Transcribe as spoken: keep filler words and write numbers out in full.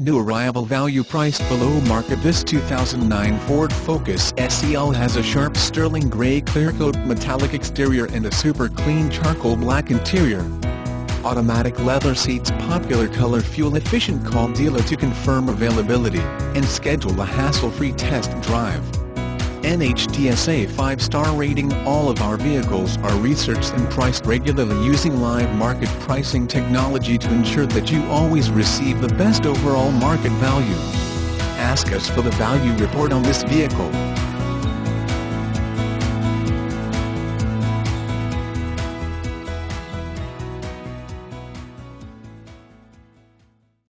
New arrival value priced below market. This two thousand nine Ford Focus S E L has a sharp sterling grey clearcoat metallic exterior and a super clean charcoal black interior. Automatic leather seats, popular color, fuel efficient. Call dealer to confirm availability and schedule a hassle-free test drive. N H T S A five star rating. All of our vehicles are researched and priced regularly using live market pricing technology to ensure that you always receive the best overall market value. Ask us for the value report on this vehicle.